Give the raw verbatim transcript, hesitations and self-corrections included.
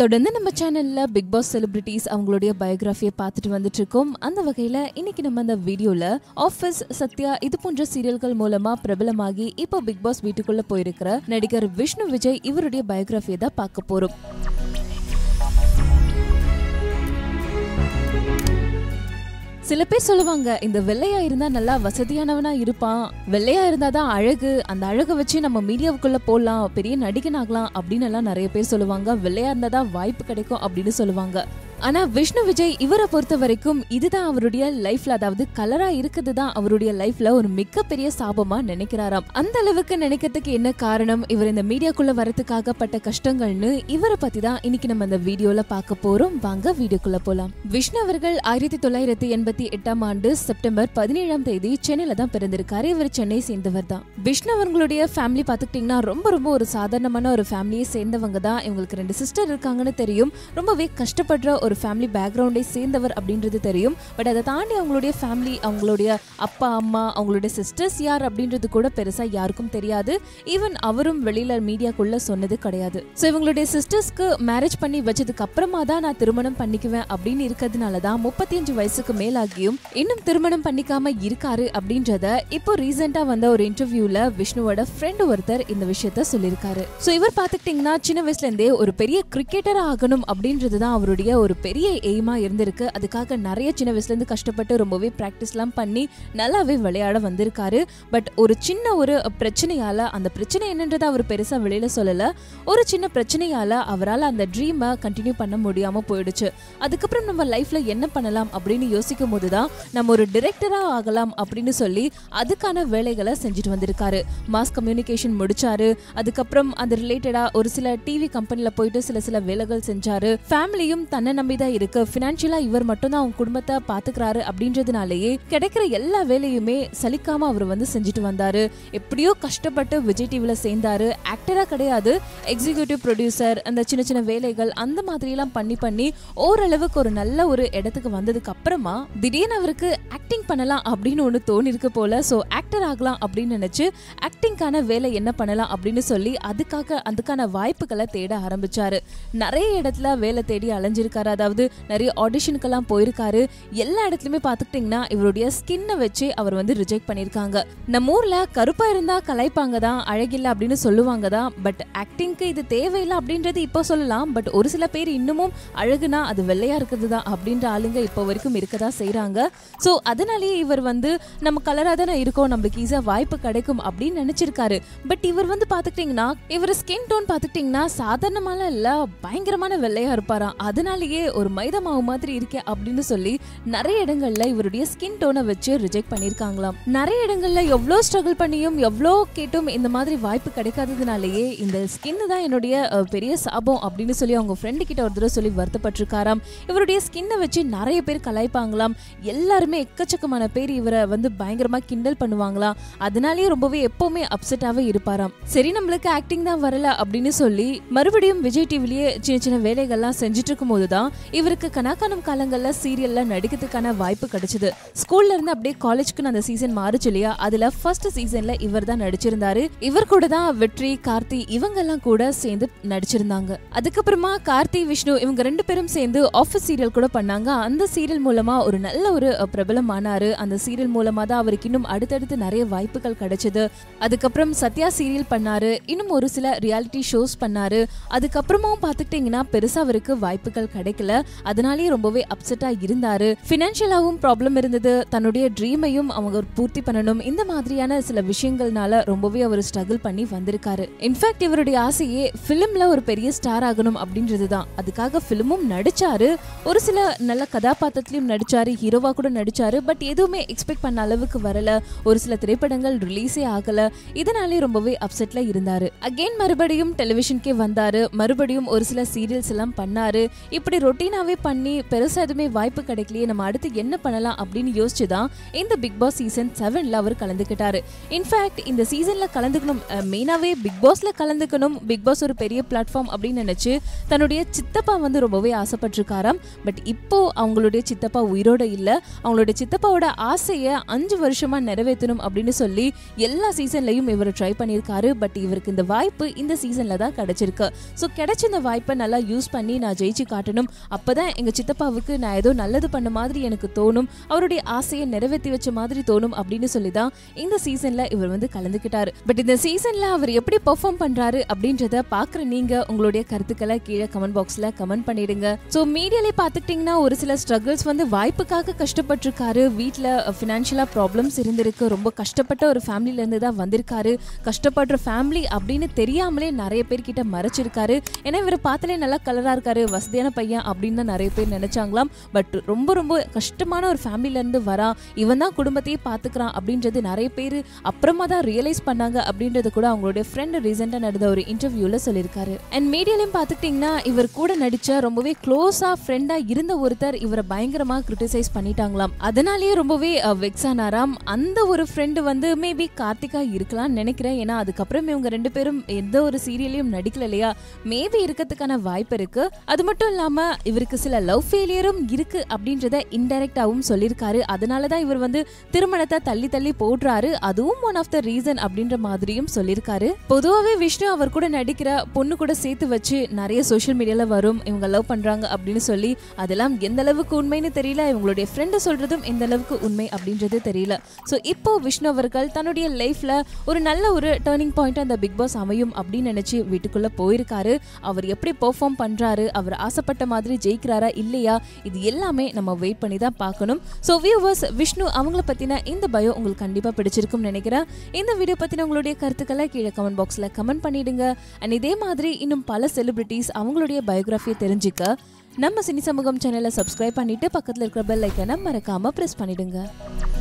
தொடர்ந்து நம்ம சேனல்ல பிக் பாஸ் செலிபிரிட்டிஸ் அவங்களுடைய பயோகிராஃபியை பார்த்துட்டு வந்துட்டு இருக்கோம். அந்த வகையில இன்னைக்கு நம்ம அந்த வீடியோல ஆஃபீஸ், சத்யா இது போன்ற சீரியல்கள் மூலமா பிரபலமாகி இப்போ பிக் பாஸ் வீட்டுக்குள்ள போயிருக்கிற நடிகர் விஷ்ணு விஜய் இவருடைய பயோகிராஃபியை தான் பார்க்க போறோம். சில பேர் சொல்லுவாங்க, இந்த வெள்ளையா இருந்தா நல்லா வசதியானவனா இருப்பான், வெள்ளையா இருந்தாதான் அழகு, அந்த அழகை வச்சு நம்ம மீடியாவுக்குள்ள போடலாம், பெரிய நடிகனாகலாம் அப்படின்னு எல்லாம் நிறைய பேர் சொல்லுவாங்க. வெள்ளையா இருந்தாதான் வாய்ப்பு கிடைக்கும் அப்படின்னு சொல்லுவாங்க. ஆனா விஷ்ணு விஜய் இவரை பொறுத்த வரைக்கும் இதுதான் அவருடைய லைஃப்ல, அதாவது கலரா இருக்குது தான் அவருடைய லைஃப்ல ஒரு மிகப்பெரிய சாபமா நினைக்கிறாராம். அந்த அளவுக்கு நினைக்கிறதுக்கு என்ன காரணம், இவர் இந்த மீடியாக்குள்ள வரதுக்காக பட்ட கஷ்டங்கள்னு இவரை பத்தி தான் இன்னைக்கு நம்ம இந்த வீடியோல பார்க்க போறோம். வாங்க வீடியோக்குள்ள போலாம். விஷ்ணு அவர்கள் ஆயிரத்தி தொள்ளாயிரத்தி எண்பத்தி எட்டாம் ஆண்டு செப்டம்பர் பதினேழாம் தேதி சென்னையில தான் பிறந்திருக்காரு. இவர் சென்னை சேர்ந்தவர் தான். விஷ்ணு அவர்களுடைய ஃபேமிலி பாத்துக்கிட்டீங்கன்னா ரொம்ப ரொம்ப ஒரு சாதாரணமான ஒரு ஃபேமிலியை சேர்ந்தவங்க தான். இவங்களுக்கு ரெண்டு சிஸ்டர் இருக்காங்கன்னு தெரியும். ரொம்பவே கஷ்டப்படுற ஒரு ஃபேமிலி பேக்ரவுண்டை சேர்ந்தவர் அப்படின்றது தெரியும். பட் அதை தாண்டி அவங்களுடைய ஃபேமிலி, அவங்களுடைய அப்பா அம்மா, அவங்களுடைய சிஸ்டர்ஸ் யார் அப்படின்றது கூட பெருசாக யாருக்கும் தெரியாது. ஈவன் அவரும் வெளியில் மீடியாக்குள்ளே சொன்னது கிடையாது. ஸோ இவங்களுடைய சிஸ்டர்ஸ்க்கு மேரேஜ் பண்ணி வச்சதுக்கு அப்புறமா தான் நான் திருமணம் பண்ணிக்குவேன் அப்படின்னு இருக்கிறதுனால தான் முப்பத்தி அஞ்சு வயசுக்கு மேலாகியும் இன்னும் திருமணம் பண்ணிக்காம இருக்காரு அப்படின்றத இப்போ ரீசெண்டாக வந்த ஒரு இன்டர்வியூவில் விஷ்ணுவோட ஃப்ரெண்டு ஒருத்தர் இந்த விஷயத்த சொல்லியிருக்காரு. ஸோ இவர் பார்த்துக்கிட்டிங்கன்னா சின்ன வயசுலேருந்தே ஒரு பெரிய கிரிக்கெட்டர் ஆகணும் அப்படின்றது தான் அவருடைய ஒரு பெரிய எய்மா இருந்திருக்கு. அதுக்காக நிறைய சின்ன வயசுல இருந்து கஷ்டப்பட்டு ரொம்பவே பிராக்டிஸ் எல்லாம் பண்ணி நல்லாவே விளையாட வந்திருக்காரு. பட் ஒரு சின்ன ஒரு பிரச்சனையால, அந்த பிரச்சனை என்னன்றதை அவர் பெருசா வெளியில சொல்லல, ஒரு சின்ன பிரச்சனையால அவரால் அந்த ட்ரீமை கண்டினியூ பண்ண முடியாம போயிடுச்சு. அதுக்கப்புறம் நம்ம லைஃப்ல என்ன பண்ணலாம் அப்படின்னு யோசிக்கும் போதுதான் நம்ம ஒரு டிரெக்டரா ஆகலாம் அப்படின்னு சொல்லி அதுக்கான வேலைகளை செஞ்சுட்டு வந்திருக்காரு. மாஸ் கம்யூனிகேஷன் முடிச்சாரு. அதுக்கப்புறம் அது ரிலேட்டடா ஒரு சில டிவி கம்பெனில போயிட்டு சில சில வேலைகள் செஞ்சாரு. ஃபேமிலியும் தன்னை தான் இருக்கு. பினான்சியலா இவர் மட்டும் தான் அவங்க குடும்பத்தை பாத்துக்கிறாரு அப்படின்றதுனாலயே கிடைக்கிற எல்லா வேலையுமே சலிக்காம அவர் வந்து செஞ்சுட்டு வந்தாரு. எப்படியோ கஷ்டப்பட்டு விஜய் டிவில சேர்ந்தாரு. ஆக்டரா கிடையாது, எக்ஸிக்யூட்டிவ் ப்ரொடியூசர், அந்த சின்ன சின்ன வேலைகள் அந்த மாதிரி எல்லாம் பண்ணி பண்ணி ஓரளவுக்கு ஒரு நல்ல ஒரு இடத்துக்கு வந்ததுக்கு அப்புறமா திடீர்னு அவருக்கு ஆக்டிங் பண்ணலாம் அப்படின்னு ஒன்று தோணிருக்கு போல. ஸோ ஆக்டர் ஆகலாம் அப்படின்னு நினைச்சு ஆக்டிங்கான வேலை என்ன பண்ணலாம் அப்படின்னு சொல்லி அதுக்காக அதுக்கான வாய்ப்புகளை தேட ஆரம்பிச்சாரு. நிறைய இடத்துல வேலை தேடி அலைஞ்சிருக்காரு. அதாவது நிறைய ஆடிஷனுக்கெல்லாம் போயிருக்காரு. எல்லா இடத்துலயுமே பாத்துக்கிட்டீங்கன்னா இவருடைய ஸ்கின்னை வச்சு அவர் வந்து ரிஜெக்ட் பண்ணியிருக்காங்க. நம்ம ஊர்ல கருப்பா இருந்தா கலைப்பாங்க தான், அழகில்லை அப்படின்னு சொல்லுவாங்க தான். பட் ஆக்டிங்க்கு இது தேவையில்லை அப்படின்றது இப்போ சொல்லலாம். பட் ஒரு சில பேர் இன்னமும் அழகுனா அது வெள்ளையா இருக்குது தான் அப்படின்ற ஆளுங்க இப்போ வரைக்கும் இருக்கதான் செய்யறாங்க. ஸோ அதனாலேயே இவர் வந்து நம்ம கலரா தானே இருக்கோம், நம்மளுக்கு ஈஸியா வாய்ப்பு கிடைக்கும் அப்படின்னு நினைச்சிருக்காரு. பட் இவர் வந்து பாத்துக்கிட்டீங்கன்னா இவர் ஸ்கின் டோன் பாத்துக்கிட்டீங்கன்னா சாதாரணமான இல்ல, பயங்கரமான வெள்ளையா இருப்பாராம். அதனாலேயே ஒரு மைதா மாவு மாதிரி இருக்கே அப்படின்னு சொல்லி நிறைய இடங்கள்ல இவருடைய ஸ்கின் டோனை வச்சு ரிஜெக்ட் பண்ணிருக்காங்களாம். நிறைய இடங்கள்ல எவ்வளோ ஸ்ட்ரகிள் பண்ணியும் எவ்வளோ கேட்டும் இந்த மாதிரி வாய்ப்பு கிடைக்காததுனாலேயே இந்த ஸ்கின் தான் என்னுடைய பெரிய சாபம் அப்படின்னு சொல்லி அவங்க ஃப்ரெண்டு கிட்ட ஒரு தடவை சொல்லி வருத்தப்பட்டிருக்காராம். இவருடைய ஸ்கின்னை வச்சு நிறைய பேர் கலாய்ப்பாங்களாம். எல்லாருமே எக்கச்சக்கமான பேர் இவரை வந்து பயங்கரமா கிண்டல் பண்ணுவாங்களாம். அதனாலேயே ரொம்பவே எப்பவுமே அப்செட்டாவே இருப்பாராம். சரி, நம்மளுக்கு ஆக்டிங் தான் வரல அப்படின்னு சொல்லி மறுபடியும் விஜய் டிவிலேயே சின்ன சின்ன வேலைகள்லாம் செஞ்சுட்டு இருக்கும் போதுதான் இவருக்கு கனாக்கானம் காலங்களில் சீரியல்ல நடிக்கிறதுக்கான வாய்ப்பு கிடைச்சது. ஸ்கூல்ல இருந்து அப்படியே காலேஜ்க்கு அந்த சீசன் மாறுச்சு இல்லையா, அதுல ஃபர்ஸ்ட் சீசன்ல இவர் தான் நடிச்சிருந்தாரு. இவர் கூட தான் வெற்றி, கார்த்தி இவங்கெல்லாம் கூட சேர்ந்து நடிச்சிருந்தாங்க. அதுக்கப்புறமா கார்த்தி, விஷ்ணு இவங்க ரெண்டு பேரும் சேர்ந்து ஆஃபீஸ் சீரியல் கூட பண்ணாங்க. அந்த சீரியல் மூலமா ஒரு நல்ல ஒரு பிரபலம் ஆனாரு. அந்த சீரியல் மூலமா தான் அவருக்கு இன்னும் அடுத்தடுத்து நிறைய வாய்ப்புகள் கிடைச்சது. அதுக்கப்புறம் சத்யா சீரியல் பண்ணாரு. இன்னும் ஒரு சில ரியாலிட்டி ஷோஸ் பண்ணாரு. அதுக்கப்புறமாவும் பாத்துக்கிட்டீங்கன்னா பெருசா அவருக்கு வாய்ப்புகள் கிடைக்கும். அதனாலே ரொம்பவே அப்செட்டா இருந்தாரு. பினான்சியலாவும் ப்ராப்ளம் இருந்தது. தன்னுடைய ட்ரீமையும் அவங்க பூர்த்தி பண்ணணும். இந்த மாதிரியான சில விஷயங்கள்னால ரொம்பவே அவர் ஸ்ட்ரகிள் பண்ணி வந்திருக்காரு. இன்ஃபேக்ட் இவருடைய ஆசையே ஃபிலிம்ல ஒரு பெரிய ஸ்டார் ஆகணும் அப்படின்றதுதான். அதுக்காக ஃபிலிமும் நடிச்சாரு. ஒரு சில நல்ல கதாபாத்திரத்திலையும் நடிச்சாரு. ஹீரோவா கூட நடிச்சாரு. பட் எதுவுமே எக்ஸ்பெக்ட் பண்ண அளவுக்கு வரல. ஒரு சில திரைப்படங்கள் ரிலீஸே ஆகல. இதனாலே ரொம்பவே அப்செட்ல இருந்தாரு. அகைன் மறுபடியும் டெலிவிஷனுக்கே வந்தாரு. மறுபடியும் ஒரு சில சீரியல்ஸ் எல்லாம் பண்ணாரு. இப்படி ரொட்டீனாவே பண்ணி பெருசா எதுவுமே வாய்ப்பு கிடைக்கலையே, நம்ம அடுத்து என்ன பண்ணலாம் அப்படின்னு யோசிச்சுதான் இந்த பிக் பாஸ் சீசன் செவன்ல அவர் கலந்துக்கிட்டாரு. இன்ஃபேக்ட் இந்த சீசன்ல கலந்துக்கணும், மெயினாவே பிக் பாஸ்ல கலந்துக்கணும், பிக் பாஸ் ஒரு பெரிய பிளாட்ஃபார்ம் அப்படின்னு நினைச்சு தன்னுடைய சித்தப்பா வந்து ரொம்பவே ஆசைப்பட்டிருக்காராம். பட் இப்போ அவங்களுடைய சித்தப்பா உயிரோட இல்லை. அவங்களுடைய சித்தப்பாவோட ஆசையை அஞ்சு வருஷமா நிறைவேற்றணும் அப்படின்னு சொல்லி எல்லா சீசன்லையும் இவர் ட்ரை பண்ணியிருக்காரு. பட் இவருக்கு இந்த வாய்ப்பு இந்த சீசனில் தான் கிடச்சிருக்கு. ஸோ கிடைச்ச இந்த வாய்ப்பை நல்லா யூஸ் பண்ணி நான் ஜெயிச்சு காட்டணும், அப்போ தான் எங்கள் சித்தப்பாவுக்கு நான் ஏதோ நல்லது பண்ண மாதிரி எனக்கு தோணும், அவருடைய ஆசையை நிறைவேற்றி வச்ச மாதிரி தோணும் அப்படின்னு சொல்லி தான் இந்த சீசனில் இவர் வந்து கலந்துக்கிட்டார். பட் இந்த சீசனில் அவர் எப்படி பெர்ஃபார்ம் பண்ணுறாரு அப்படின்றத பார்க்குற நீங்கள் உங்களுடைய கருத்துக்களை கீழே கமெண்ட் பாக்ஸில் கமெண்ட் பண்ணிடுங்க. ஸோ மீடியாலே பார்த்துக்கிட்டிங்கன்னா ஒரு சில ஸ்ட்ரகிள்ஸ் வந்து வாய்ப்புக்காக கஷ்டப்பட்டிருக்காரு, வீட்டில் ஃபினான்ஷியலாக ப்ராப்ளம்ஸ் இருந்திருக்கு, ரொம்ப கஷ்டப்பட்ட ஒரு ஃபேமிலியிலேருந்து தான் வந்திருக்காரு, கஷ்டப்படுற ஃபேமிலி அப்படின்னு தெரியாமலே நிறைய பேர்கிட்ட மறைச்சிருக்காரு. ஏன்னா இவர் பார்த்தாலே நல்லா கலராக இருக்காரு, வசதியான பையன் அப்படின்னு தான் நிறைய பேர் நினச்சாங்களாம். பட் ரொம்ப ரொம்ப கஷ்டமான ஒரு ஃபேமிலியிலேருந்து வரா, இவன் தான் குடும்பத்தையே பார்த்துக்கிறான் அப்படின்றது நிறைய பேர் அப்புறமா தான் ரியலைஸ் பண்ணாங்க அப்படின்றது கூட அவங்களுடைய ஃப்ரெண்டு ரீசெண்டாக நடந்த ஒரு இன்டர்வியூவில் சொல்லியிருக்காரு. அண்ட் மீடியாலையும் பார்த்துக்கிட்டிங்கன்னா இவர் கூட நடித்த ரொம்பவே க்ளோஸாக ஃப்ரெண்டாக இருந்த ஒருத்தர் இவரை பயங்கரமாக கிரிட்டிசைஸ் பண்ணிட்டாங்களாம். அதனாலேயே ரொம்பவே வெக்ஸ் ஆனாராம். அந்த ஒரு ஃப்ரெண்டு வந்து மேபி கார்த்திகா இருக்கலாம்னு நினைக்கிறேன். ஏன்னா அதுக்கப்புறம் இவங்க ரெண்டு பேரும் எந்த ஒரு சீரியலையும் நடிக்கல இல்லையா, மேபி இருக்கிறதுக்கான வாய்ப்பு இருக்கு. அது மட்டும் இல்லாமல் இவருக்கு சில லவ் ஃபெயிலியரும் இருக்கு அப்படின்றத இன்டைரக்டாகவும் சொல்லியிருக்காரு. அதனால தான் இவர் வந்து திருமணத்தை தள்ளி தள்ளி போடுறாரு, அதுவும் ஒன் ஆஃப் த ரீசன் அப்படின்ற மாதிரியும் சொல்லியிருக்காரு. பொதுவாகவே விஷ்ணு அவர் கூட நடிக்கிற பொண்ணு கூட சேர்த்து வச்சு நிறைய சோஷியல் மீடியாவில் வரும் இவங்க லவ் பண்ணுறாங்க அப்படின்னு சொல்லி, அதெல்லாம் எந்த அளவுக்கு உண்மைன்னு தெரியல, இவங்களுடைய ஃப்ரெண்டு சொல்றதும் எந்த அளவுக்கு உண்மை அப்படின்றது தெரியல. ஸோ இப்போ விஷ்ணு அவர்கள் தன்னுடைய லைஃப்ல ஒரு நல்ல ஒரு டேர்னிங் பாயிண்ட் அந்த பிக் பாஸ் அமையும் அப்படின்னு நினைச்சு வீட்டுக்குள்ள போயிருக்காரு. அவர் எப்படி பெர்ஃபார்ம் பண்றாரு, அவர் ஆசைப்பட்ட மாதிரி ஜெயிக்கிறாரா இல்லையா, இது எல்லாமே நம்ம வெயிட் பண்ணி தான் பார்க்கணும். ஸோ வியூவர்ஸ், விஷ்ணு அவங்கள பத்தின இந்த பயோ உங்களுக்கு கண்டிப்பா பிடிச்சிருக்கும் நினைக்கிறேன். இந்த வீடியோ பத்தின உங்களுடைய கருத்துக்களை கீழே கமெண்ட் பாக்ஸ்ல கமெண்ட் பண்ணிடுங்க. அண்ட் இதே மாதிரி இன்னும் பல செலிபிரிட்டிஸ் அவங்களுடைய பயோகிராஃபியை தெரிஞ்சுக்க நம்ம சினி சமூகம் சேனலை சப்ஸ்கிரைப் பண்ணிட்டு பக்கத்தில் இருக்கிற பெல் ஐக்கான மறக்காம ப்ரெஸ் பண்ணிடுங்க.